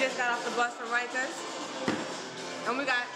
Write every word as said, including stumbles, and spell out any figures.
just got off the bus from Rikers. And we got